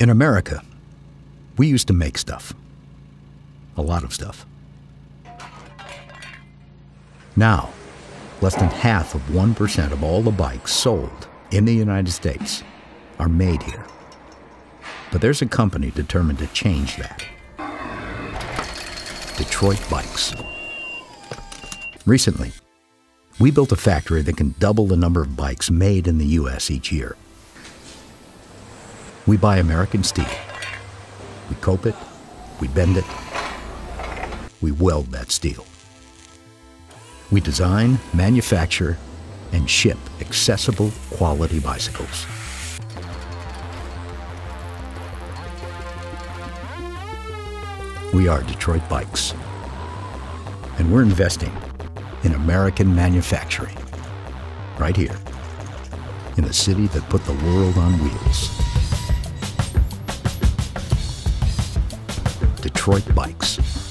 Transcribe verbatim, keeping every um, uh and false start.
In America, we used to make stuff. A lot of stuff. Now, less than half of one percent of all the bikes sold in the United States are made here. But there's a company determined to change that. Detroit Bikes. Recently, we built a factory that can double the number of bikes made in the U S each year. We buy American steel. We cope it, we bend it, we weld that steel. We design, manufacture, and ship accessible quality bicycles. We are Detroit Bikes, and we're investing in American manufacturing, right here, in the city that put the world on wheels. Detroit Bikes.